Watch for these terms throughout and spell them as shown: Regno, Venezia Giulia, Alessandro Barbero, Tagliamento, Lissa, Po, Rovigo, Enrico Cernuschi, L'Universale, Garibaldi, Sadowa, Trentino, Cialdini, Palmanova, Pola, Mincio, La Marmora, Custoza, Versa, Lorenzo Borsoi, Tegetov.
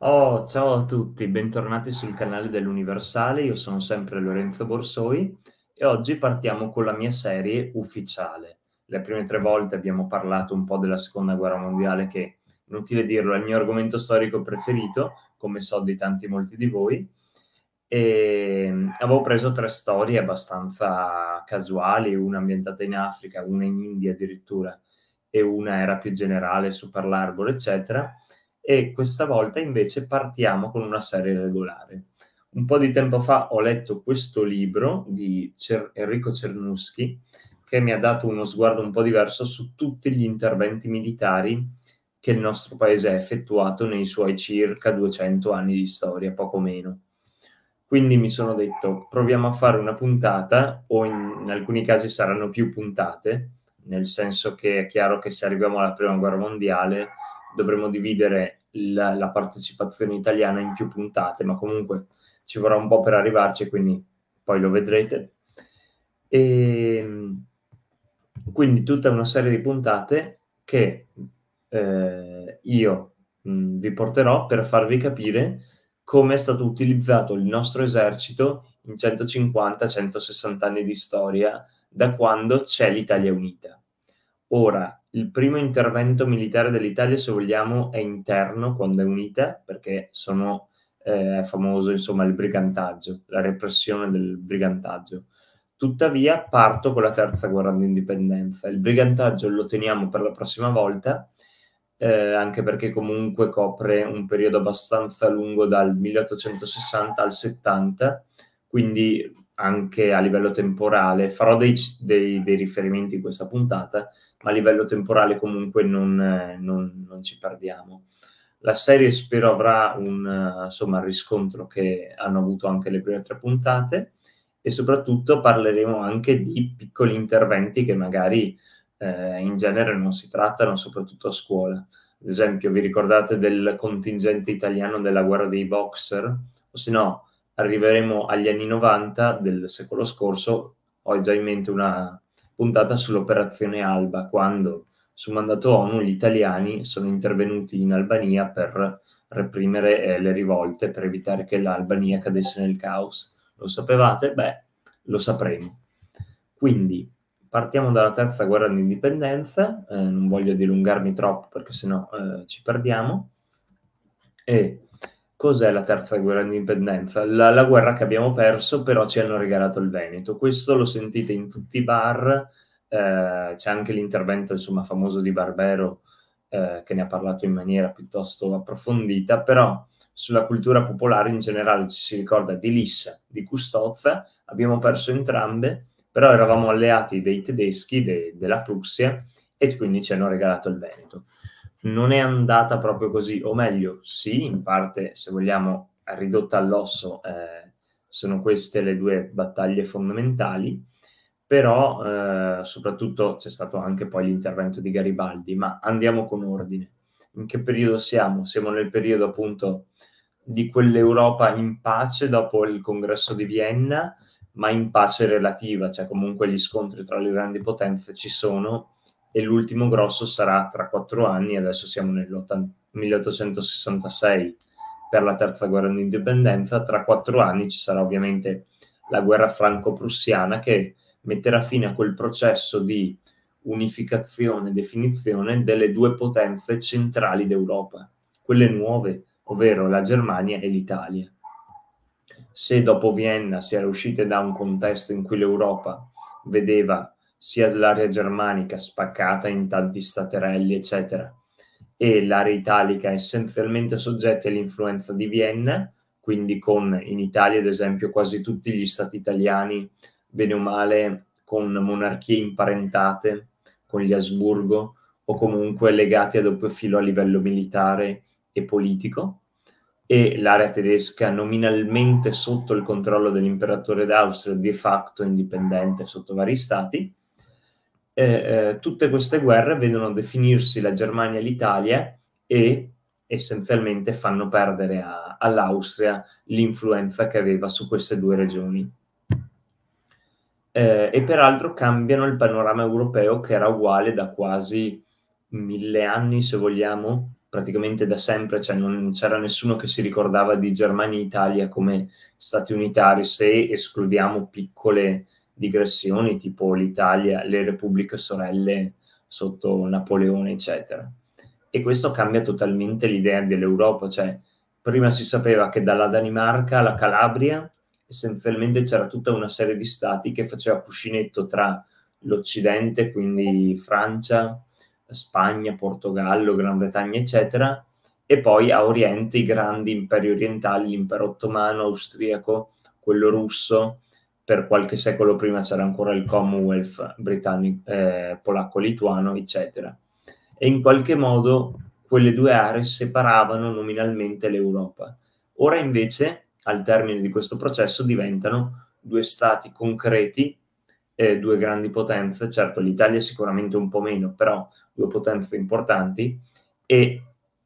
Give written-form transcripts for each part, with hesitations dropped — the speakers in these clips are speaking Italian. Oh, ciao a tutti, bentornati sul canale dell'Universale, io sono sempre Lorenzo Borsoi e oggi partiamo con la mia serie ufficiale. Le prime tre volte abbiamo parlato un po' della Seconda Guerra Mondiale che, inutile dirlo, è il mio argomento storico preferito, come so di molti di voi, e avevo preso tre storie abbastanza casuali, una ambientata in Africa, una in India addirittura e una era più generale su Pearl Harbor, eccetera. E questa volta invece partiamo con una serie regolare. Un po' di tempo fa ho letto questo libro di Enrico Cernuschi che mi ha dato uno sguardo un po' diverso su tutti gli interventi militari che il nostro paese ha effettuato nei suoi circa 200 anni di storia, poco meno. Quindi mi sono detto, proviamo a fare una puntata, o in alcuni casi saranno più puntate, nel senso che è chiaro che se arriviamo alla Prima Guerra Mondiale dovremmo dividere la partecipazione italiana in più puntate, ma comunque ci vorrà un po' per arrivarci, quindi poi lo vedrete. E quindi tutta una serie di puntate che io vi porterò per farvi capire come è stato utilizzato il nostro esercito in 150-160 anni di storia da quando c'è l'Italia unita. Ora, il primo intervento militare dell'Italia, se vogliamo, è interno quando è unita, perché è famoso insomma il brigantaggio, la repressione del brigantaggio. Tuttavia parto con la terza guerra d'indipendenza. Il brigantaggio lo teniamo per la prossima volta, anche perché comunque copre un periodo abbastanza lungo dal 1860 al 70, quindi anche a livello temporale farò dei riferimenti in questa puntata, ma a livello temporale comunque non ci perdiamo. La serie spero avrà un riscontro che hanno avuto anche le prime tre puntate, e soprattutto parleremo anche di piccoli interventi che magari in genere non si trattano, soprattutto a scuola. Ad esempio, vi ricordate del contingente italiano della guerra dei boxer? O se no, arriveremo agli anni 90 del secolo scorso, ho già in mente una puntata sull'operazione Alba, quando su mandato ONU gli italiani sono intervenuti in Albania per reprimere le rivolte, per evitare che l'Albania cadesse nel caos. Lo sapevate? Beh, lo sapremo. Quindi partiamo dalla terza guerra d'indipendenza, non voglio dilungarmi troppo perché sennò ci perdiamo. E cos'è la terza guerra d'indipendenza? La guerra che abbiamo perso, però ci hanno regalato il Veneto. Questo lo sentite in tutti i bar, c'è anche l'intervento famoso di Barbero che ne ha parlato in maniera piuttosto approfondita, però sulla cultura popolare in generale ci si ricorda di Lissa, di Custoza, abbiamo perso entrambe, però eravamo alleati dei tedeschi, della Prussia, e quindi ci hanno regalato il Veneto. Non è andata proprio così, o meglio, sì, in parte, se vogliamo, ridotta all'osso, sono queste le due battaglie fondamentali, però soprattutto c'è stato anche poi l'intervento di Garibaldi, ma andiamo con ordine. In che periodo siamo? Siamo nel periodo appunto di quell'Europa in pace dopo il congresso di Vienna, ma in pace relativa, cioè comunque gli scontri tra le grandi potenze ci sono, e l'ultimo grosso sarà tra 4 anni, adesso siamo nel 1866 per la terza guerra d'indipendenza, tra 4 anni ci sarà ovviamente la guerra franco-prussiana che metterà fine a quel processo di unificazione e definizione delle due potenze centrali d'Europa, quelle nuove, ovvero la Germania e l'Italia. Se dopo Vienna si era uscite da un contesto in cui l'Europa vedeva sia l'area germanica spaccata in tanti staterelli, eccetera, e l'area italica essenzialmente soggetta all'influenza di Vienna, quindi con in Italia, ad esempio, quasi tutti gli stati italiani, bene o male, con monarchie imparentate, con gli Asburgo, o comunque legati a doppio filo a livello militare e politico, e l'area tedesca nominalmente sotto il controllo dell'imperatore d'Austria, di fatto indipendente sotto vari stati. Tutte queste guerre vedono definirsi la Germania e l'Italia e essenzialmente fanno perdere all'Austria l'influenza che aveva su queste due regioni. E peraltro cambiano il panorama europeo, che era uguale da quasi 1000 anni, se vogliamo, praticamente da sempre, cioè non c'era nessuno che si ricordava di Germania e Italia come stati unitari, se escludiamo piccole digressioni tipo l'Italia, le repubbliche sorelle sotto Napoleone, eccetera. E questo cambia totalmente l'idea dell'Europa, cioè prima si sapeva che dalla Danimarca alla Calabria essenzialmente c'era tutta una serie di stati che faceva cuscinetto tra l'Occidente, quindi Francia, Spagna, Portogallo, Gran Bretagna, eccetera, e poi a Oriente i grandi imperi orientali, l'impero ottomano, austriaco, quello russo. Per qualche secolo prima c'era ancora il Commonwealth britannico, polacco-lituano, eccetera. E in qualche modo quelle due aree separavano nominalmente l'Europa. Ora invece, al termine di questo processo, diventano due stati concreti, due grandi potenze, certo l'Italia sicuramente un po' meno, però due potenze importanti, e,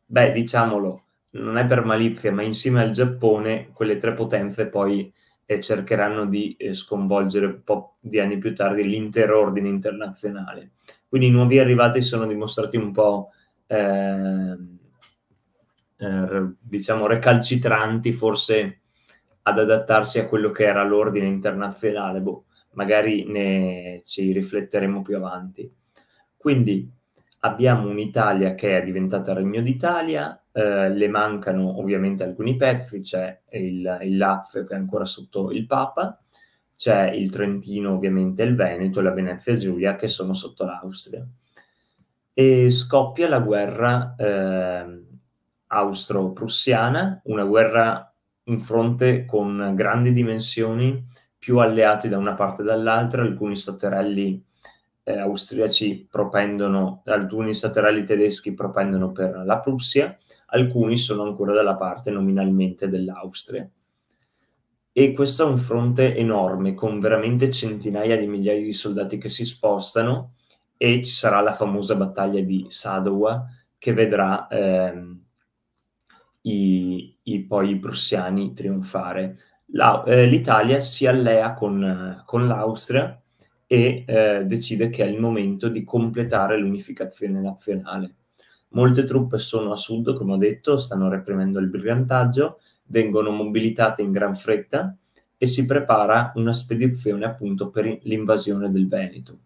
beh, diciamolo, non è per malizia, ma insieme al Giappone quelle tre potenze poi cercheranno di sconvolgere un po' di anni più tardi l'intero ordine internazionale. Quindi i nuovi arrivati sono dimostrati un po' diciamo recalcitranti forse ad adattarsi a quello che era l'ordine internazionale, boh, magari ne ci rifletteremo più avanti. Quindi abbiamo un'Italia che è diventata Regno d'Italia. Le mancano ovviamente alcuni pezzi, c'è il Lazio che è ancora sotto il Papa, c'è il Trentino, ovviamente il Veneto e la Venezia Giulia che sono sotto l'Austria, e scoppia la guerra austro-prussiana, una guerra in fronte con grandi dimensioni, più alleati da una parte e dall'altra, alcuni staterelli austriaci propendono, alcuni staterelli tedeschi propendono per la Prussia, alcuni sono ancora dalla parte nominalmente dell'Austria. E questo è un fronte enorme, con veramente centinaia di migliaia di soldati che si spostano, e ci sarà la famosa battaglia di Sadowa, che vedrà poi i prussiani trionfare. L'Italia si allea con l'Austria e decide che è il momento di completare l'unificazione nazionale. Molte truppe sono a sud, come ho detto, stanno reprimendo il brigantaggio, vengono mobilitate in gran fretta e si prepara una spedizione appunto per l'invasione del Veneto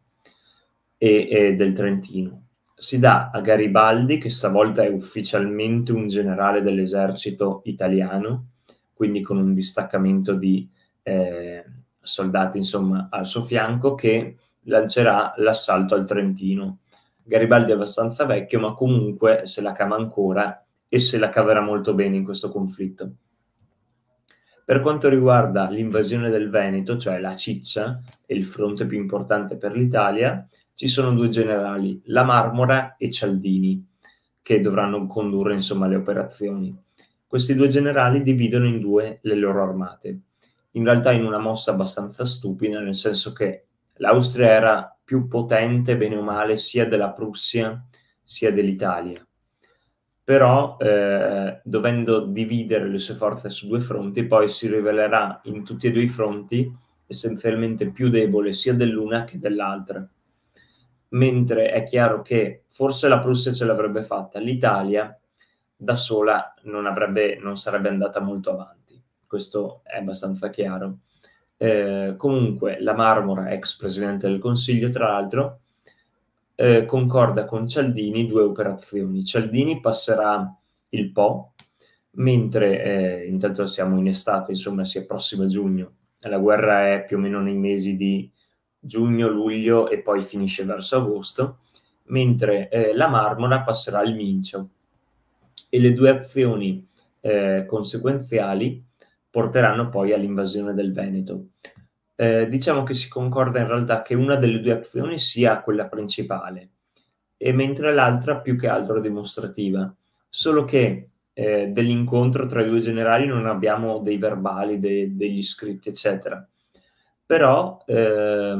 e del Trentino. Si dà a Garibaldi, che stavolta è ufficialmente un generale dell'esercito italiano, quindi con un distaccamento di soldati insomma al suo fianco, che lancerà l'assalto al Trentino. Garibaldi è abbastanza vecchio, ma comunque se la cava ancora e se la caverà molto bene in questo conflitto. Per quanto riguarda l'invasione del Veneto, cioè la ciccia e il fronte più importante per l'Italia, ci sono due generali, La Marmora e Cialdini, che dovranno condurre insomma le operazioni. Questi due generali dividono in due le loro armate, in realtà in una mossa abbastanza stupida, nel senso che l'Austria era più potente, bene o male, sia della Prussia sia dell'Italia. Però, dovendo dividere le sue forze su due fronti, poi si rivelerà in tutti e due i fronti essenzialmente più debole sia dell'una che dell'altra. Mentre è chiaro che forse la Prussia ce l'avrebbe fatta, l'Italia da sola non sarebbe andata molto avanti. Questo è abbastanza chiaro. Comunque La Marmora, ex presidente del Consiglio, tra l'altro, concorda con Cialdini due operazioni. Cialdini passerà il Po, mentre intanto siamo in estate, insomma si approssima giugno, la guerra è più o meno nei mesi di giugno, luglio e poi finisce verso agosto, mentre La Marmora passerà il Mincio. E le due azioni conseguenziali porteranno poi all'invasione del Veneto. Diciamo che si concorda in realtà che una delle due azioni sia quella principale, e mentre l'altra più che altro dimostrativa, solo che dell'incontro tra i due generali non abbiamo dei verbali, degli scritti, eccetera. Però è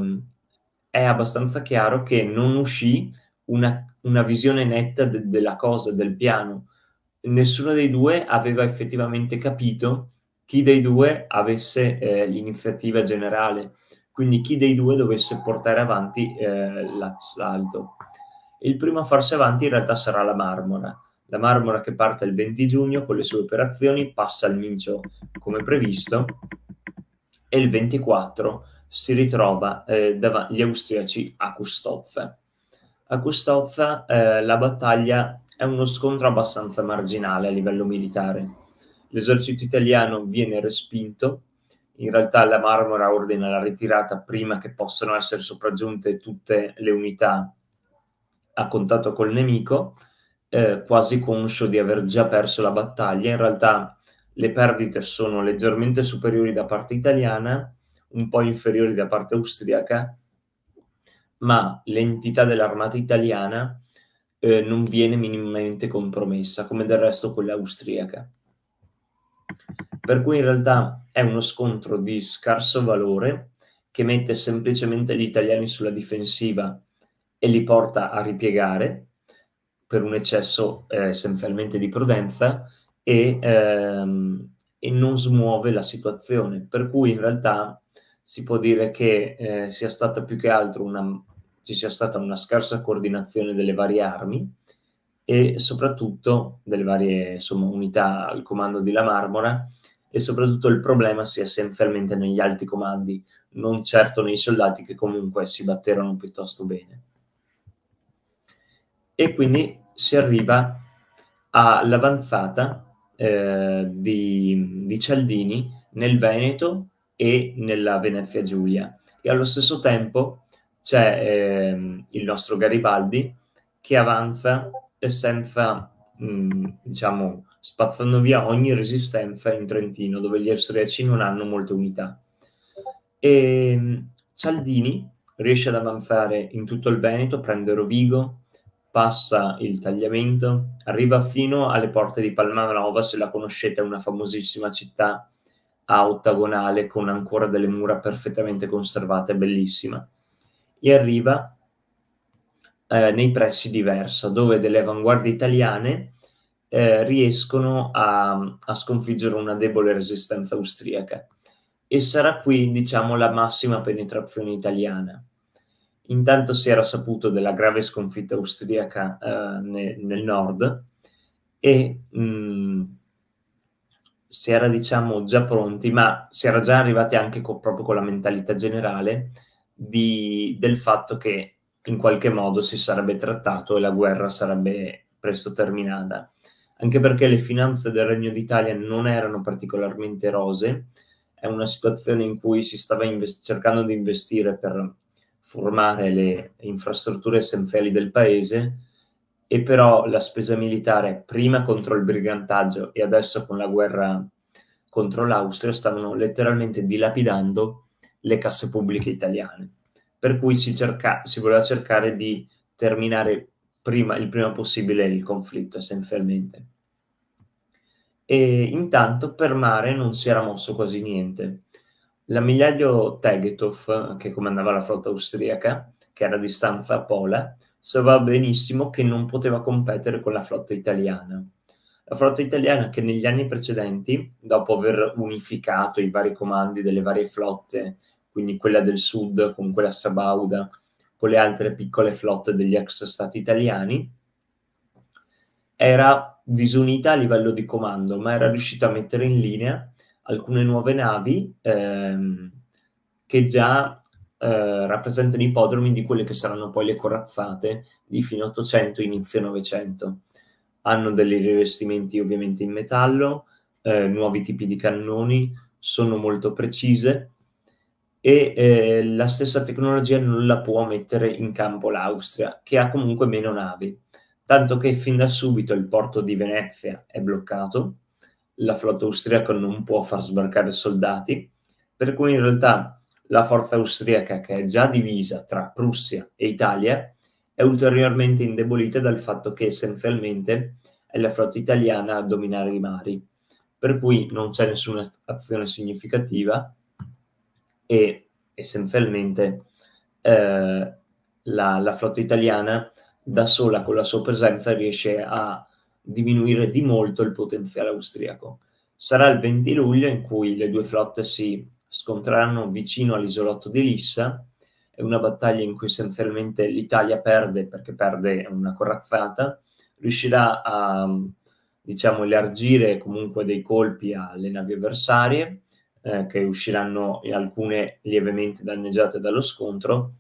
abbastanza chiaro che non uscì una visione netta della cosa, del piano. Nessuno dei due aveva effettivamente capito chi dei due avesse l'iniziativa generale, quindi chi dei due dovesse portare avanti l'assalto. Il primo a farsi avanti in realtà sarà La Marmora, La Marmora, che parte il 20 giugno con le sue operazioni, passa al Mincio come previsto e il 24 si ritrova davanti agli austriaci a Custoza. A Custoza la battaglia è uno scontro abbastanza marginale a livello militare. L'esercito italiano viene respinto. In realtà la Marmora ordina la ritirata prima che possano essere sopraggiunte tutte le unità a contatto col nemico, quasi conscio di aver già perso la battaglia. In realtà le perdite sono leggermente superiori da parte italiana, un po' inferiori da parte austriaca, ma l'entità dell'armata italiana non viene minimamente compromessa, come del resto quella austriaca. Per cui in realtà è uno scontro di scarso valore che mette semplicemente gli italiani sulla difensiva e li porta a ripiegare per un eccesso essenzialmente di prudenza e non smuove la situazione. Per cui in realtà si può dire che sia stata più che altro ci sia stata una scarsa coordinazione delle varie armi e soprattutto delle varie unità al comando di La Marmora, e soprattutto il problema sia essenzialmente negli alti comandi, non certo nei soldati, che comunque si batterono piuttosto bene. E quindi si arriva all'avanzata di Cialdini nel Veneto e nella Venezia Giulia, e allo stesso tempo c'è il nostro Garibaldi che avanza senza, diciamo, spazzando via ogni resistenza in Trentino, dove gli austriaci non hanno molte unità. E Cialdini riesce ad avanzare in tutto il Veneto, prende Rovigo, passa il Tagliamento, arriva fino alle porte di Palmanova. Se la conoscete, è una famosissima città a ottagonale con ancora delle mura perfettamente conservate, bellissima, e arriva nei pressi di Versa, dove delle avanguardie italiane riescono a sconfiggere una debole resistenza austriaca, e sarà qui, diciamo, la massima penetrazione italiana. Intanto si era saputo della grave sconfitta austriaca nel nord e si era, diciamo, già pronti, ma si era già arrivati anche proprio con la mentalità generale del fatto che in qualche modo si sarebbe trattato e la guerra sarebbe presto terminata, anche perché le finanze del Regno d'Italia non erano particolarmente rosee. È una situazione in cui si stava cercando di investire per formare le infrastrutture essenziali del paese, e però la spesa militare, prima contro il brigantaggio e adesso con la guerra contro l'Austria, stavano letteralmente dilapidando le casse pubbliche italiane. Per cui si voleva cercare di terminare il prima possibile il conflitto, essenzialmente. E intanto per mare non si era mosso quasi niente. L'ammiraglio Tegetov, che comandava la flotta austriaca, che era a distanza a Pola, sapeva benissimo che non poteva competere con la flotta italiana. La flotta italiana, che negli anni precedenti, dopo aver unificato i vari comandi delle varie flotte, quindi quella del sud con quella sabauda, con le altre piccole flotte degli ex stati italiani, era disunita a livello di comando, ma era riuscita a mettere in linea alcune nuove navi che già rappresentano i podromi di quelle che saranno poi le corazzate di fine 800, inizio 900. Hanno dei rivestimenti ovviamente in metallo, nuovi tipi di cannoni, sono molto precise, e la stessa tecnologia non la può mettere in campo l'Austria, che ha comunque meno navi, tanto che fin da subito il porto di Venezia è bloccato, la flotta austriaca non può far sbarcare soldati, per cui in realtà la forza austriaca, che è già divisa tra Prussia e Italia, è ulteriormente indebolita dal fatto che essenzialmente è la flotta italiana a dominare i mari, per cui non c'è nessuna azione significativa. E essenzialmente la flotta italiana da sola, con la sua presenza, riesce a diminuire di molto il potenziale austriaco. Sarà il 20 luglio in cui le due flotte si scontreranno vicino all'isolotto di Lissa. È una battaglia in cui essenzialmente l'Italia perde, perché perde una corazzata, riuscirà a, diciamo, elargire comunque dei colpi alle navi avversarie, che usciranno alcune lievemente danneggiate dallo scontro,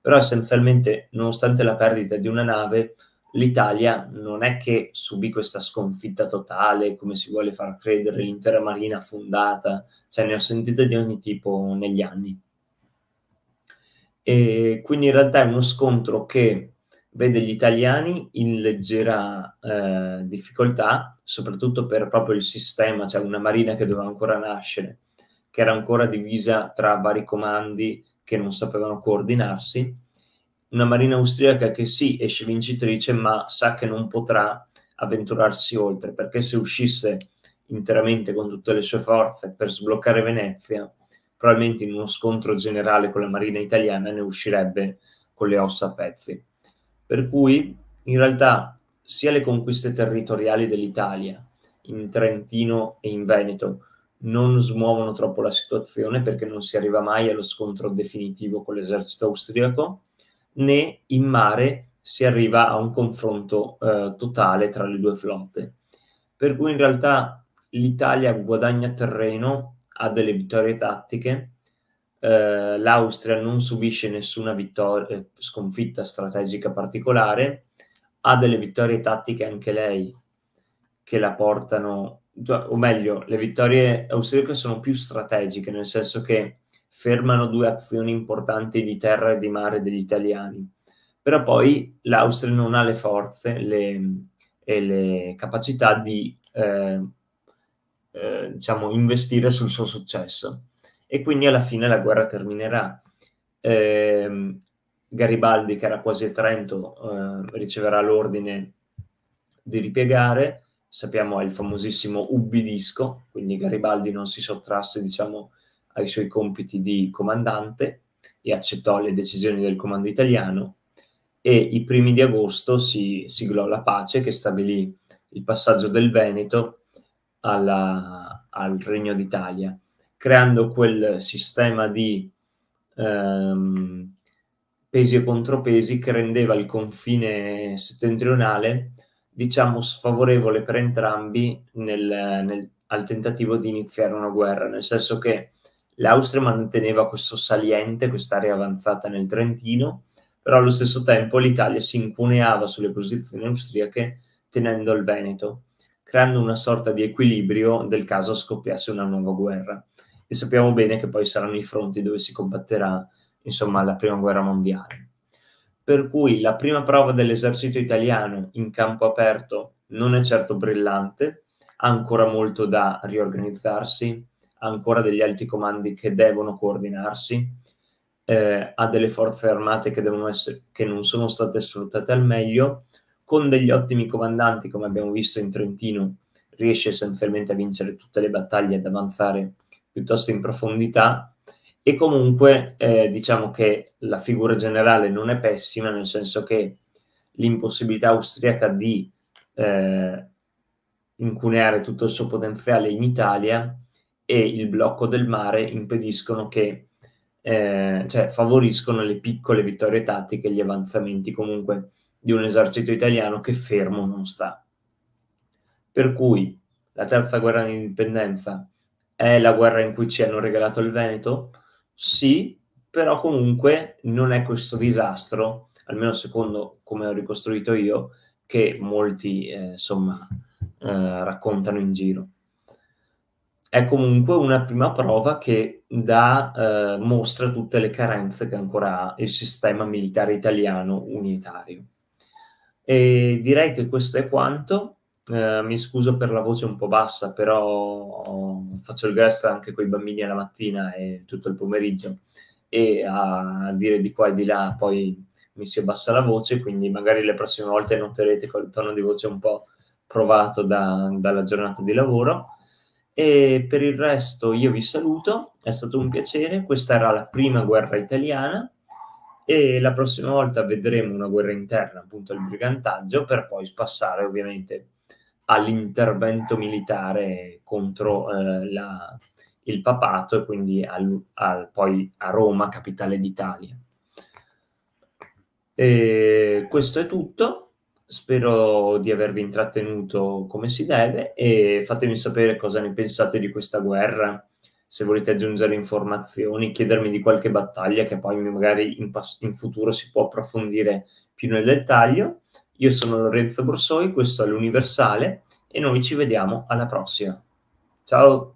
però essenzialmente, nonostante la perdita di una nave, l'Italia non è che subì questa sconfitta totale, come si vuole far credere, l'intera marina affondata, cioè ne ho sentite di ogni tipo negli anni. E quindi in realtà è uno scontro che vede gli italiani in leggera difficoltà, soprattutto per proprio il sistema, cioè una marina che doveva ancora nascere, che era ancora divisa tra vari comandi che non sapevano coordinarsi, una marina austriaca che sì, esce vincitrice, ma sa che non potrà avventurarsi oltre, perché se uscisse interamente con tutte le sue forze per sbloccare Venezia, probabilmente in uno scontro generale con la marina italiana ne uscirebbe con le ossa a pezzi. Per cui in realtà sia le conquiste territoriali dell'Italia in Trentino e in Veneto non smuovono troppo la situazione, perché non si arriva mai allo scontro definitivo con l'esercito austriaco, né in mare si arriva a un confronto totale tra le due flotte. Per cui in realtà l'Italia guadagna terreno, ha delle vittorie tattiche, l'Austria non subisce nessuna sconfitta strategica particolare, ha delle vittorie tattiche anche lei che la portano, o meglio, le vittorie austriache sono più strategiche, nel senso che fermano due azioni importanti di terra e di mare degli italiani, però poi l'Austria non ha le forze e le capacità di diciamo, investire sul suo successo, e quindi alla fine la guerra terminerà. Garibaldi, che era quasi a Trento, riceverà l'ordine di ripiegare. Sappiamo, è il famosissimo ubbidisco, quindi Garibaldi non si sottrasse, diciamo, ai suoi compiti di comandante e accettò le decisioni del comando italiano, e i primi di agosto si siglò la pace che stabilì il passaggio del Veneto al Regno d'Italia, creando quel sistema di pesi e contropesi che rendeva il confine settentrionale, diciamo, sfavorevole per entrambi al tentativo di iniziare una guerra, nel senso che l'Austria manteneva questo saliente, quest'area avanzata nel Trentino, però allo stesso tempo l'Italia si incuneava sulle posizioni austriache tenendo il Veneto, creando una sorta di equilibrio del caso scoppiasse una nuova guerra. E sappiamo bene che poi saranno i fronti dove si combatterà, insomma, la prima guerra mondiale. Per cui la prima prova dell'esercito italiano in campo aperto non è certo brillante, ha ancora molto da riorganizzarsi, ha ancora degli alti comandi che devono coordinarsi, ha delle forze armate che non sono state sfruttate al meglio, con degli ottimi comandanti, come abbiamo visto in Trentino, riesce essenzialmente a vincere tutte le battaglie e ad avanzare piuttosto in profondità. E comunque diciamo che la figura generale non è pessima, nel senso che l'impossibilità austriaca di incuneare tutto il suo potenziale in Italia e il blocco del mare impediscono che, cioè favoriscono le piccole vittorie tattiche e gli avanzamenti comunque di un esercito italiano che fermo non sta. Per cui la terza guerra d'indipendenza è la guerra in cui ci hanno regalato il Veneto? Sì, però comunque non è questo disastro, almeno secondo come ho ricostruito io, che molti insomma raccontano in giro. È comunque una prima prova che mostra tutte le carenze che ancora ha il sistema militare italiano unitario. E direi che questo è quanto. Mi scuso per la voce un po' bassa, però faccio il guest anche con i bambini alla mattina e tutto il pomeriggio, e a dire di qua e di là poi mi si abbassa la voce, quindi magari le prossime volte noterete che ho il tono di voce un po' provato dalla giornata di lavoro. E per il resto io vi saluto, è stato un piacere. Questa era la prima guerra italiana, e la prossima volta vedremo una guerra interna, appunto il brigantaggio, per poi passare ovviamente all'intervento militare contro il papato, e quindi poi a Roma, capitale d'Italia. Questo è tutto, Spero di avervi intrattenuto come si deve e fatemi sapere cosa ne pensate di questa guerra, se volete aggiungere informazioni, chiedermi di qualche battaglia che poi magari in futuro si può approfondire più nel dettaglio. Io sono Lorenzo Borsoi, questo è l'Universale e noi ci vediamo alla prossima. Ciao!